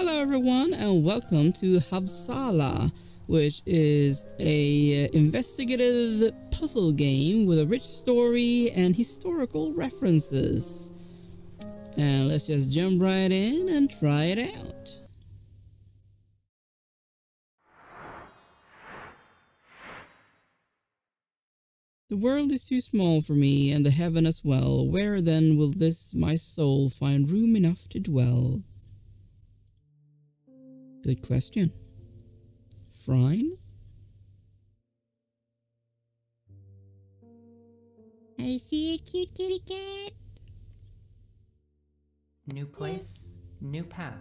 Hello everyone and welcome to Havsala, which is a investigative puzzle game with a rich story and historical references. And let's just jump right in and try it out. The world is too small for me, and the heaven as well. Where then will this my soul find room enough to dwell? Good question. Freni? I see a cute kitty cat. New place, new path.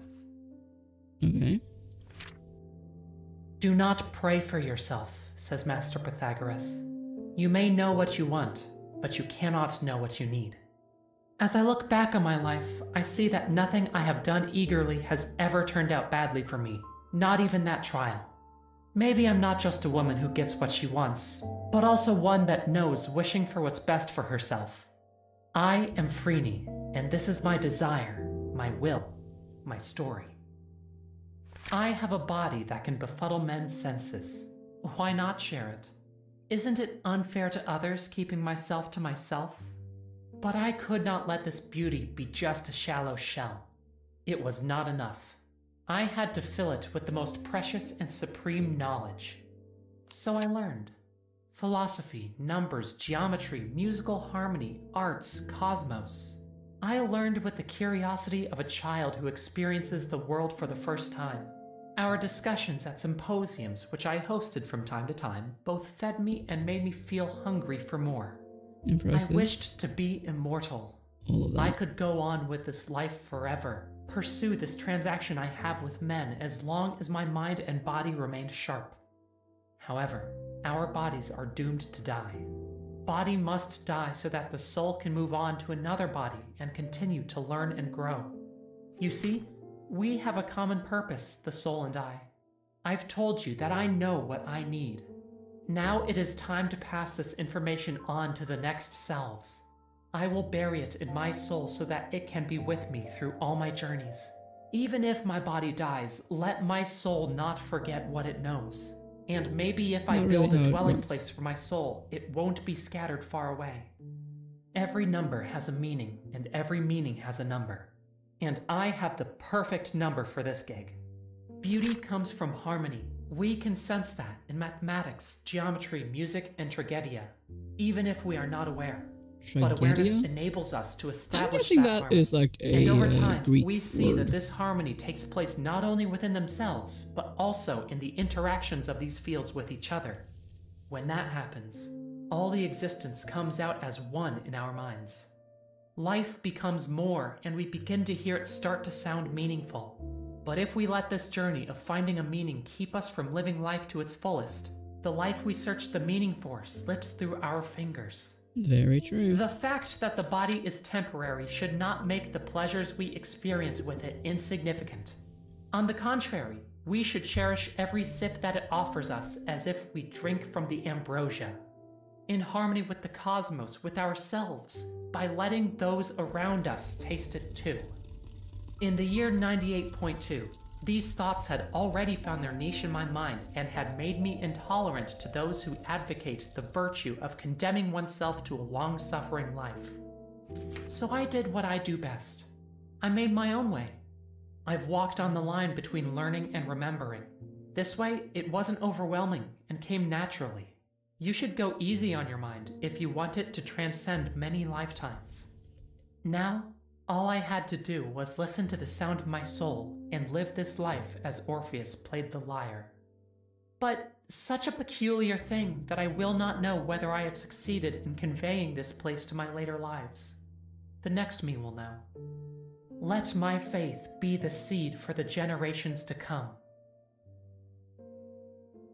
Okay. Do not pray for yourself, says Master Pythagoras. You may know what you want, but you cannot know what you need. As I look back on my life, I see that nothing I have done eagerly has ever turned out badly for me, not even that trial. Maybe I'm not just a woman who gets what she wants, but also one that knows wishing for what's best for herself. I am Freni, and this is my desire, my will, my story. I have a body that can befuddle men's senses. Why not share it? Isn't it unfair to others keeping myself to myself? But I could not let this beauty be just a shallow shell. It was not enough. I had to fill it with the most precious and supreme knowledge. So I learned. Philosophy, numbers, geometry, musical harmony, arts, cosmos. I learned with the curiosity of a child who experiences the world for the first time. Our discussions at symposiums, which I hosted from time to time, both fed me and made me feel hungry for more. Impressive. I wished to be immortal. All of that. I could go on with this life forever, pursue this transaction I have with men as long as my mind and body remained sharp. However, our bodies are doomed to die. Body must die so that the soul can move on to another body and continue to learn and grow. You see, we have a common purpose, the soul and I. I've told you that I know what I need. Now it is time to pass this information on to the next selves. I will bury it in my soul so that it can be with me through all my journeys. Even if my body dies, let my soul not forget what it knows. And maybe if I build a dwelling place for my soul, it won't be scattered far away. Every number has a meaning, and every meaning has a number. And I have the perfect number for this gig. Beauty comes from harmony. We can sense that in mathematics, geometry, music, and tragedia, even if we are not aware. Tragedia? But awareness enables us to establish that is like a and over time, Greek we see word. That this harmony takes place not only within themselves, but also in the interactions of these fields with each other. When that happens, all the existence comes out as one in our minds. Life becomes more, and we begin to hear it start to sound meaningful. But if we let this journey of finding a meaning keep us from living life to its fullest, the life we search the meaning for slips through our fingers. Very true. The fact that the body is temporary should not make the pleasures we experience with it insignificant. On the contrary, we should cherish every sip that it offers us as if we drink from the ambrosia. In harmony with the cosmos, with ourselves, by letting those around us taste it too. In the year 98.2, these thoughts had already found their niche in my mind and had made me intolerant to those who advocate the virtue of condemning oneself to a long-suffering life. So I did what I do best. I made my own way. I've walked on the line between learning and remembering. This way, it wasn't overwhelming and came naturally. You should go easy on your mind if you want it to transcend many lifetimes. Now, all I had to do was listen to the sound of my soul and live this life as Orpheus played the lyre. But such a peculiar thing that I will not know whether I have succeeded in conveying this place to my later lives. The next me will know. Let my faith be the seed for the generations to come.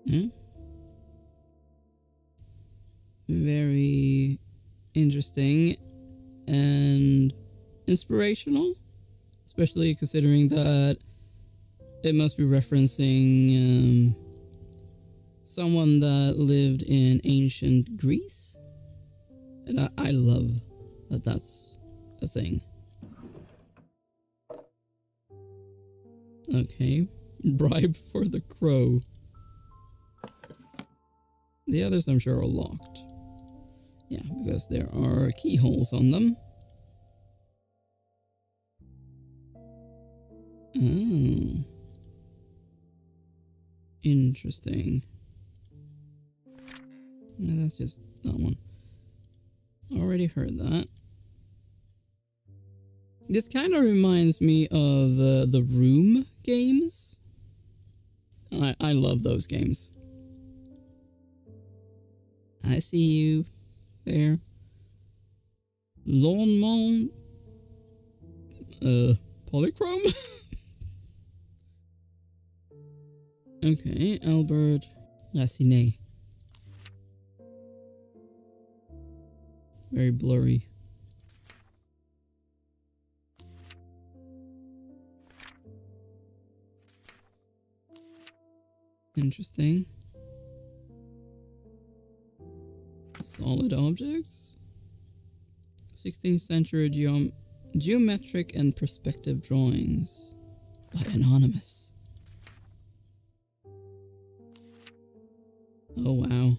Hmm? Very interesting and inspirational, especially considering that it must be referencing someone that lived in ancient Greece, and I love that that's a thing. Okay. Bribe for the crow. The others, I'm sure, are locked. Yeah, because there are keyholes on them. Oh. Interesting. No, that's just that one. Already heard that. This kind of reminds me of the Room games. I love those games. I see you there. Lawnmower. Polychrome? Okay, Albert Racine. Very blurry. Interesting. Solid objects. 16th century geometric and perspective drawings by Anonymous. Oh wow.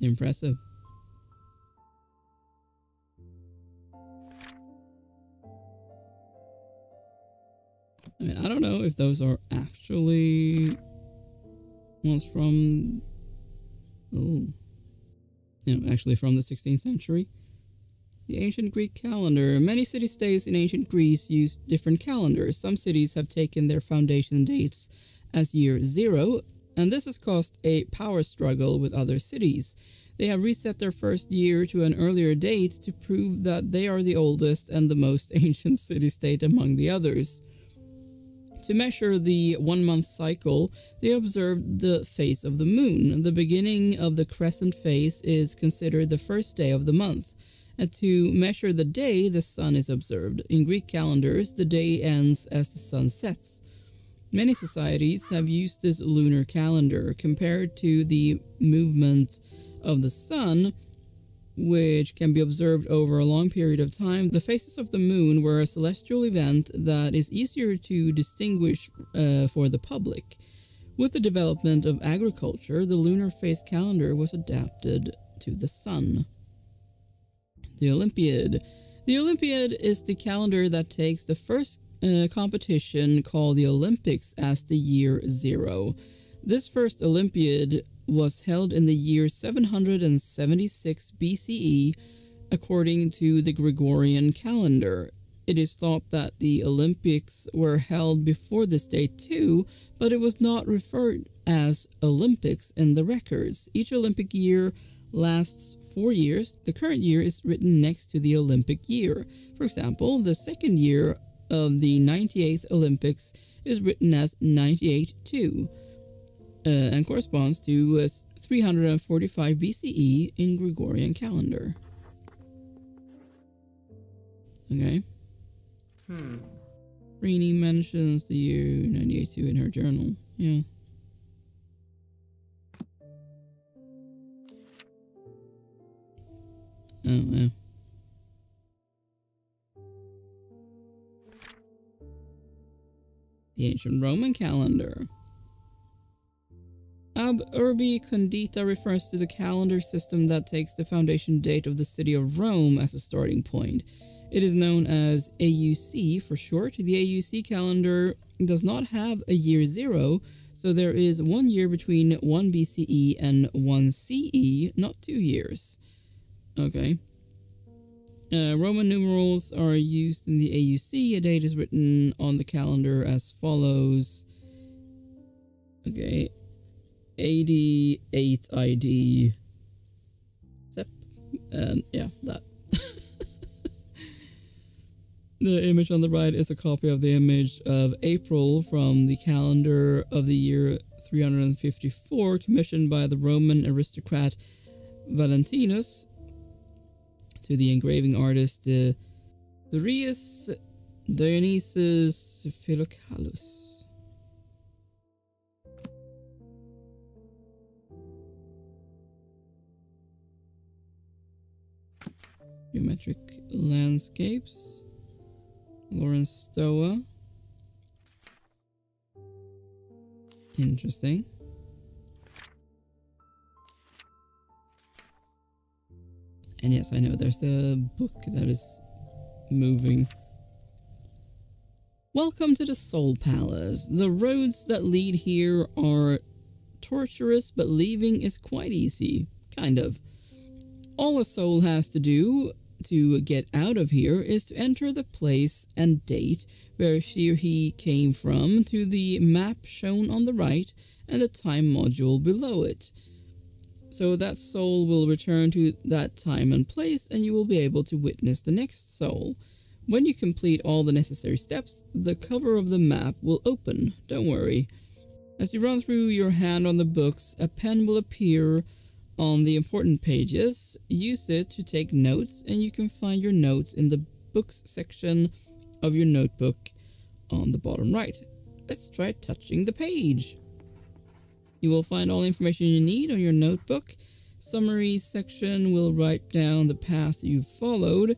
Impressive. I mean, I don't know if those are actually ones from, oh, you know, actually from the 16th century. The ancient Greek calendar. Many city-states in ancient Greece used different calendars. Some cities have taken their foundation dates as year zero, and this has caused a power struggle with other cities. They have reset their first year to an earlier date to prove that they are the oldest and the most ancient city-state among the others. To measure the one-month cycle, they observed the phase of the moon. The beginning of the crescent phase is considered the first day of the month. And to measure the day, the sun is observed. In Greek calendars, the day ends as the sun sets. Many societies have used this lunar calendar compared to the movement of the sun, which can be observed over a long period of time. The phases of the moon were a celestial event that is easier to distinguish for the public. With the development of agriculture, the lunar phase calendar was adapted to the sun. The Olympiad. The Olympiad is the calendar that takes the first competition called the Olympics as the year zero. This first Olympiad was held in the year 776 BCE according to the Gregorian calendar. It is thought that the Olympics were held before this date too, but it was not referred as Olympics in the records. Each Olympic year lasts 4 years. The current year is written next to the Olympic year. For example, the second year of the 98th Olympics is written as 98-2 and corresponds to 345 BCE in Gregorian calendar. Okay. Freni mentions the year 98-2 in her journal. Yeah. Oh, wow. The ancient Roman calendar. Ab Urbe Condita refers to the calendar system that takes the foundation date of the city of Rome as a starting point. It is known as AUC for short. The AUC calendar does not have a year zero, so there is 1 year between 1 BCE and 1 CE, not 2 years. Okay. Roman numerals are used in the AUC. A date is written on the calendar as follows. Okay. 88 ID. Except, and yeah, that. The image on the right is a copy of the image of April from the calendar of the year 354, commissioned by the Roman aristocrat Valentinus to the engraving artist Dionysus Philocalus. Geometric landscapes. Lawrence Stoa. Interesting. And yes, I know there's a book that is moving. Welcome to the Soul Palace. The roads that lead here are torturous, but leaving is quite easy. Kind of. All a soul has to do to get out of here is to enter the place and date where she or he came from to the map shown on the right and the time module below it. So that soul will return to that time and place, and you will be able to witness the next soul. When you complete all the necessary steps, the cover of the map will open. Don't worry. As you run through your hand on the books, a pen will appear on the important pages. Use it to take notes, and you can find your notes in the books section of your notebook on the bottom right. Let's try touching the page. You will find all the information you need on your notebook. Summary section will write down the path you've followed.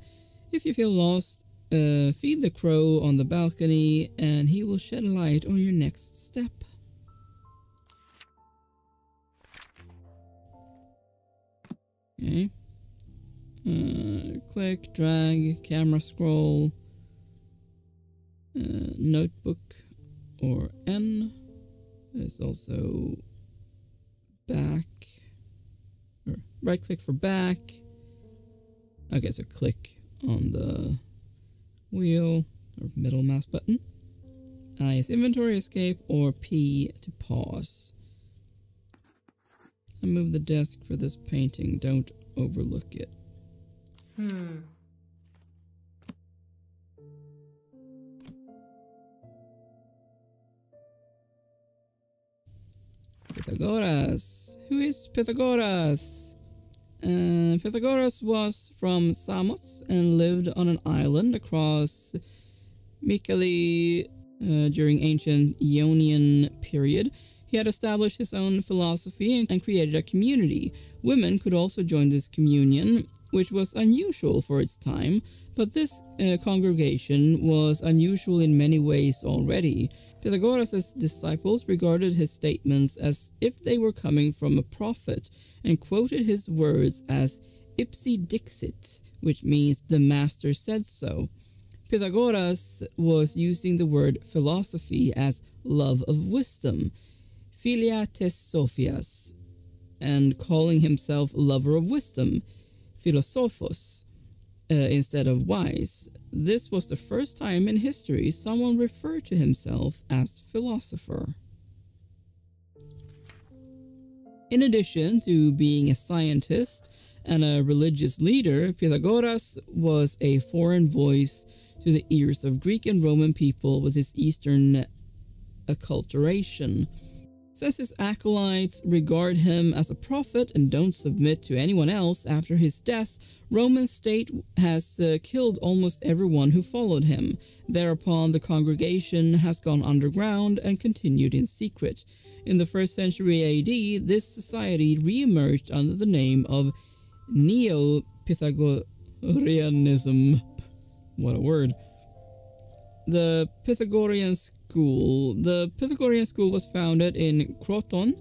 If you feel lost, feed the crow on the balcony, and he will shed light on your next step. Okay. Click, drag, camera scroll, notebook, or N. There's also back, or right click for back. Okay, so click on the wheel or middle mouse button. I is inventory, escape, or P to pause. I move the desk for this painting. Don't overlook it. Pythagoras. Who is Pythagoras? Pythagoras was from Samos and lived on an island across Mycale during ancient Ionian period. He had established his own philosophy and created a community. Women could also join this communion, which was unusual for its time, but this congregation was unusual in many ways already. Pythagoras' disciples regarded his statements as if they were coming from a prophet and quoted his words as ipsi dixit, which means the master said so. Pythagoras was using the word philosophy as love of wisdom, philia tes sophias, and calling himself lover of wisdom, philosophos, instead of wise. This was the first time in history someone referred to himself as philosopher. In addition to being a scientist and a religious leader, Pythagoras was a foreign voice to the ears of Greek and Roman people with his Eastern acculturation. Since his acolytes regard him as a prophet and don't submit to anyone else after his death, Roman state has killed almost everyone who followed him. Thereupon the congregation has gone underground and continued in secret. In the 1st century AD, this society re-emerged under the name of Neo-Pythagoreanism. What a word. The Pythagorean School. The Pythagorean school was founded in Croton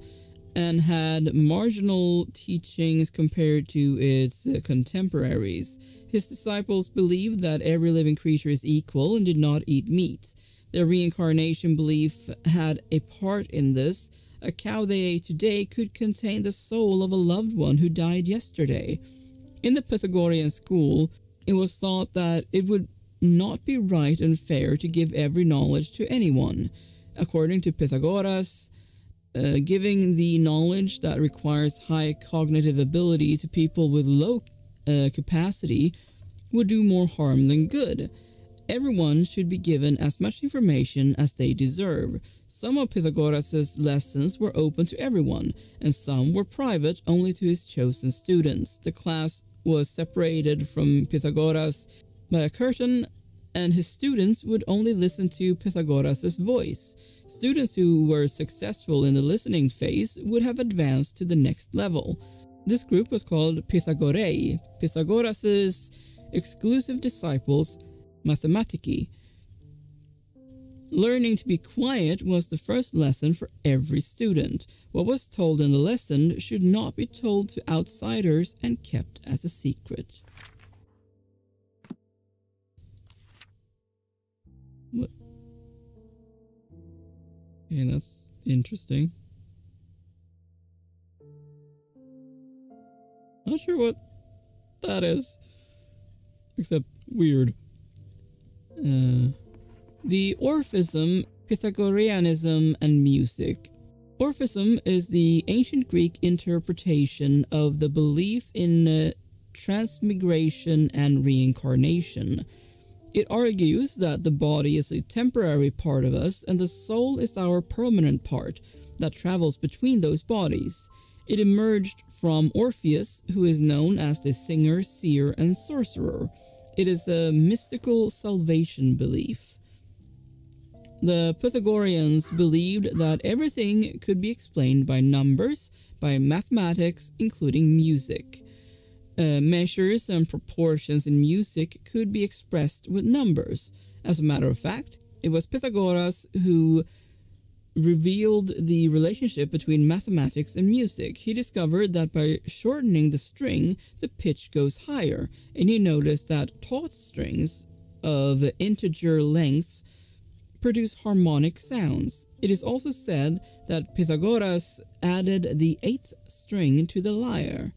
and had marginal teachings compared to its contemporaries. His disciples believed that every living creature is equal and did not eat meat. Their reincarnation belief had a part in this. A cow they ate today could contain the soul of a loved one who died yesterday. In the Pythagorean school, it was thought that it would not be right and fair to give every knowledge to anyone. According to Pythagoras, giving the knowledge that requires high cognitive ability to people with low capacity would do more harm than good. Everyone should be given as much information as they deserve. Some of Pythagoras' lessons were open to everyone, and some were private only to his chosen students. The class was separated from Pythagoras by a curtain, and his students would only listen to Pythagoras' voice. Students who were successful in the listening phase would have advanced to the next level. This group was called Pythagorei, Pythagoras' exclusive disciples, Mathematici. Learning to be quiet was the first lesson for every student. What was told in the lesson should not be told to outsiders and kept as a secret. What? Okay, that's interesting. Not sure what that is, except weird. The Orphism, Pythagoreanism, and music. Orphism is the ancient Greek interpretation of the belief in transmigration and reincarnation. It argues that the body is a temporary part of us and the soul is our permanent part that travels between those bodies. It emerged from Orpheus, who is known as the singer, seer, and sorcerer. It is a mystical salvation belief. The Pythagoreans believed that everything could be explained by numbers, by mathematics, including music. Measures and proportions in music could be expressed with numbers. As a matter of fact, it was Pythagoras who revealed the relationship between mathematics and music. He discovered that by shortening the string, the pitch goes higher, and he noticed that taut strings of integer lengths produce harmonic sounds. It is also said that Pythagoras added the 8th string to the lyre.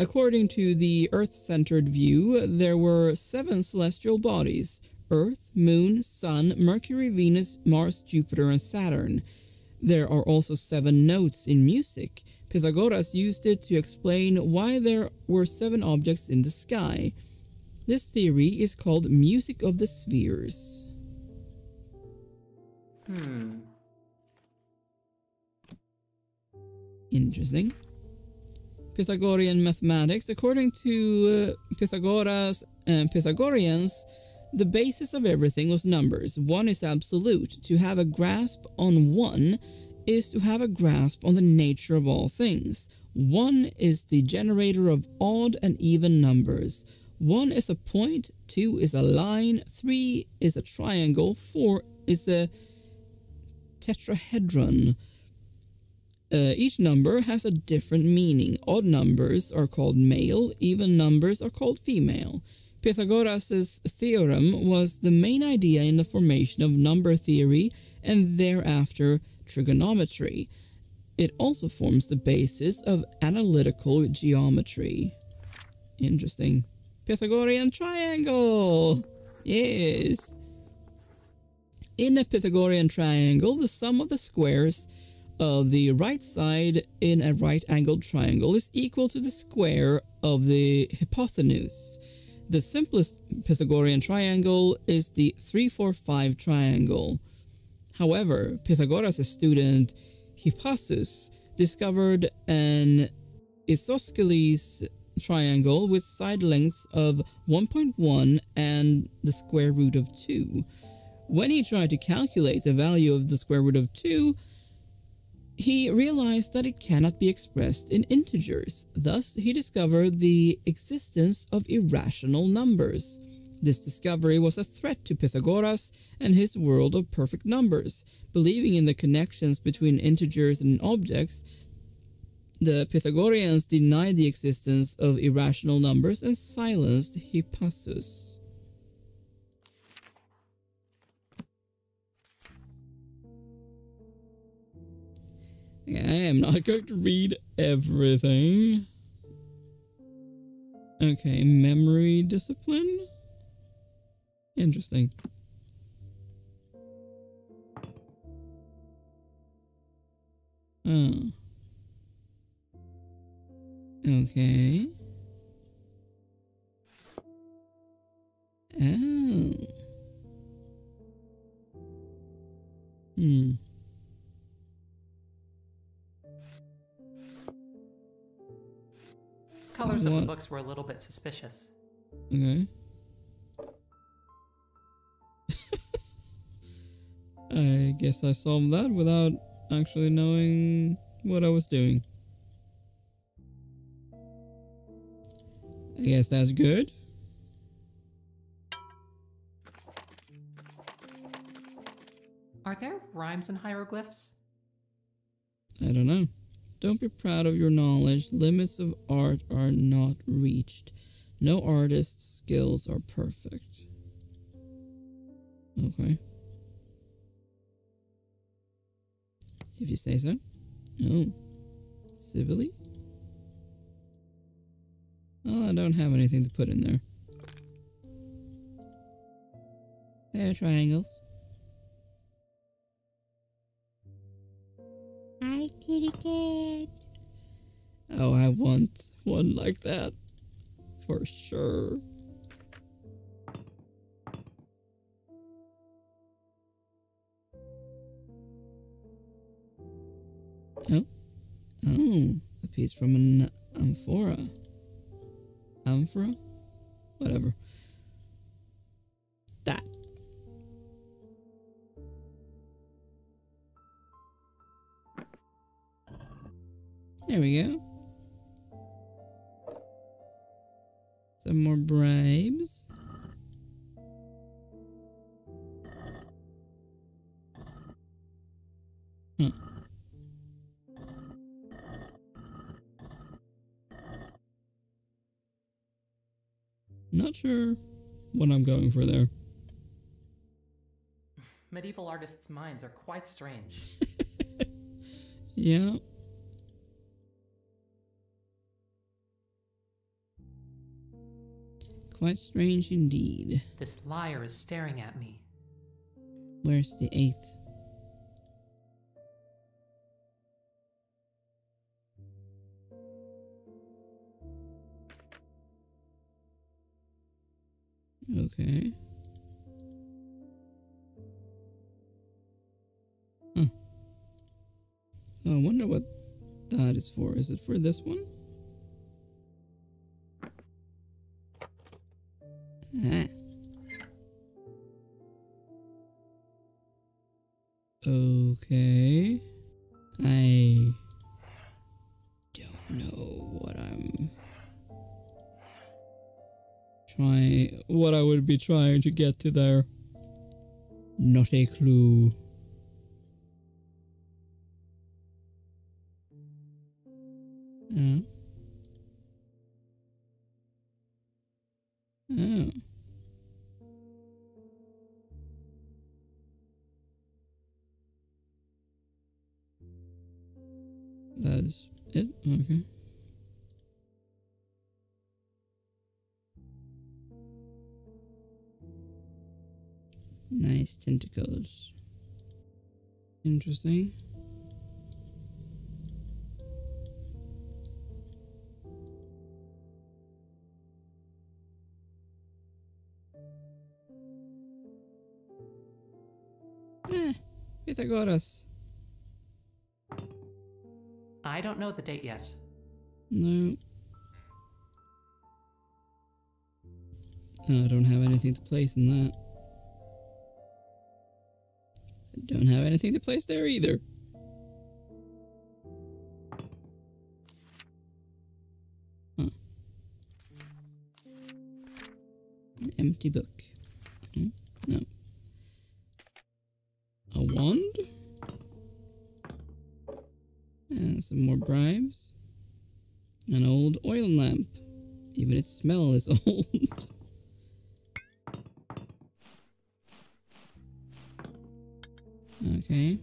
According to the Earth-centered view, there were 7 celestial bodies: Earth, Moon, Sun, Mercury, Venus, Mars, Jupiter, and Saturn. There are also 7 notes in music. Pythagoras used it to explain why there were 7 objects in the sky. This theory is called music of the spheres. Interesting. Pythagorean mathematics. According to Pythagoras and Pythagoreans, the basis of everything was numbers. One is absolute. To have a grasp on one is to have a grasp on the nature of all things. One is the generator of odd and even numbers. 1 is a point, 2 is a line, 3 is a triangle, 4 is a tetrahedron. Each number has a different meaning. Odd numbers are called male, even numbers are called female. Pythagoras' theorem was the main idea in the formation of number theory and thereafter trigonometry. It also forms the basis of analytical geometry. Interesting. Pythagorean triangle! Yes! In a Pythagorean triangle, the sum of the squares of the right side in a right-angled triangle is equal to the square of the hypotenuse. The simplest Pythagorean triangle is the 3-4-5 triangle. However, Pythagoras' student Hippasus discovered an isosceles triangle with side lengths of 1.1 and the square root of 2. When he tried to calculate the value of the square root of 2, he realized that it cannot be expressed in integers. Thus, he discovered the existence of irrational numbers. This discovery was a threat to Pythagoras and his world of perfect numbers. Believing in the connections between integers and objects, the Pythagoreans denied the existence of irrational numbers and silenced Hippasus. I am not going to read everything. Okay, memory discipline? Interesting. Oh. Okay. Oh. Hmm. Colors of the books were a little bit suspicious. Okay. I guess I solved that without actually knowing what I was doing. I guess that's good. Are there rhymes in hieroglyphs? I don't know. Don't be proud of your knowledge. Limits of art are not reached. No artist's skills are perfect. Okay. If you say so. Oh. Civilly? Well, I don't have anything to put in there. There are triangles. Hi, kitty cat. Oh, I want one like that. For sure. Oh. Oh, a piece from an amphora. Amphora? Whatever. That. There we go. Some more bribes. Huh. Not sure what I'm going for there. Medieval artists' minds are quite strange. Yeah. Quite strange indeed. This liar is staring at me. Where's the eighth? Okay. Huh. I wonder what that is for. Is it for this one? Ah. Okay. I don't know what I'm trying, what I would be trying to get to there. Not a clue. Oh. Oh. That is it? Okay. Nice tentacles. Interesting. Pythagoras. I don't know the date yet. No. I don't have anything to place in that. I don't have anything to place there either. Huh. An empty book. No. A wand? And some more bribes. An old oil lamp. Even its smell is old. Okay.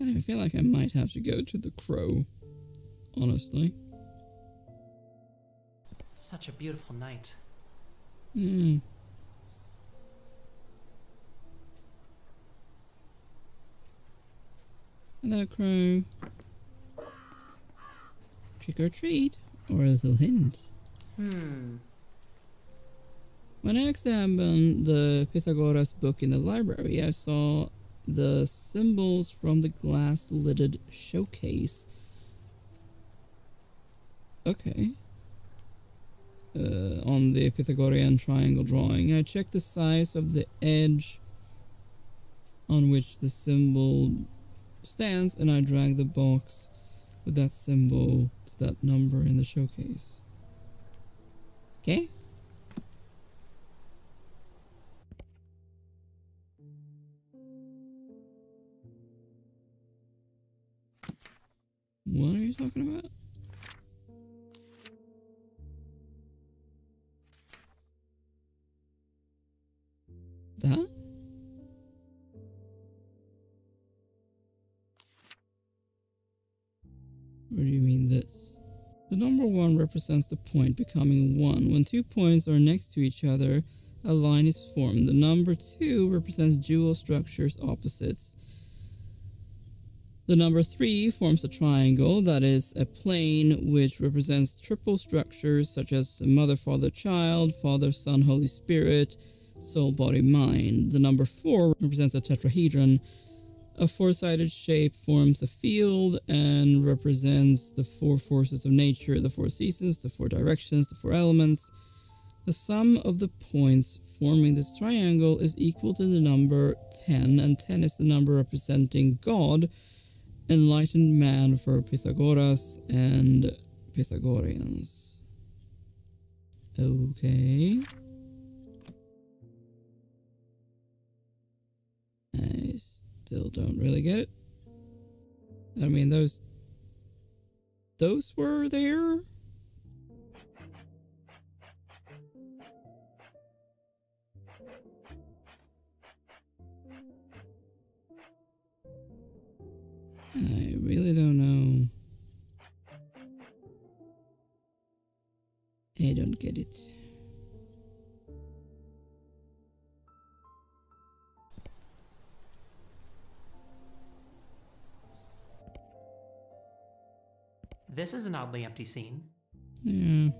I feel like I might have to go to the crow, honestly. Such a beautiful night. Yeah. Hello, crow. Trick or treat, or a little hint. Hmm. When I examined the Pythagoras book in the library, I saw the symbols from the glass-lidded showcase. Okay. On the Pythagorean triangle drawing, I checked the size of the edge on which the symbol stands, and I drag the box with that symbol to that number in the showcase. Okay. What are you talking about? That? What do you mean this? The number 1 represents the point becoming 1. When two points are next to each other, a line is formed. The number 2 represents dual structures opposites. The number 3 forms a triangle, that is, a plane, which represents triple structures such as mother, father, child, father, son, Holy Spirit, soul, body, mind. The number 4 represents a tetrahedron. A four-sided shape forms a field and represents the 4 forces of nature, the 4 seasons, the 4 directions, the 4 elements. The sum of the points forming this triangle is equal to the number 10, and 10 is the number representing God, enlightened man for Pythagoras and Pythagoreans. Okay. I still don't really get it. I mean, those were there? I really don't know. I don't get it. This is an oddly empty scene. Yeah.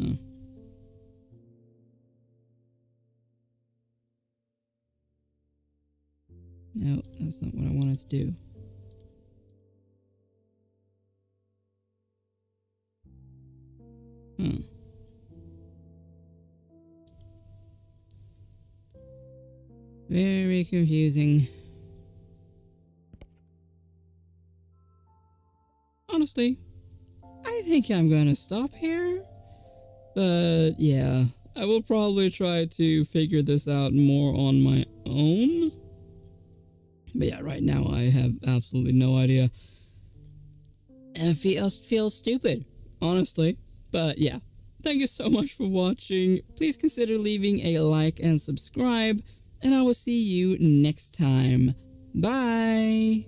Huh. No, that's not what I wanted to do. Huh. Very confusing. Honestly, I think I'm gonna stop here. But yeah, I will probably try to figure this out more on my own. But yeah, right now I have absolutely no idea. And it feels stupid, honestly. But yeah, thank you so much for watching. Please consider leaving a like and subscribe. And I will see you next time. Bye!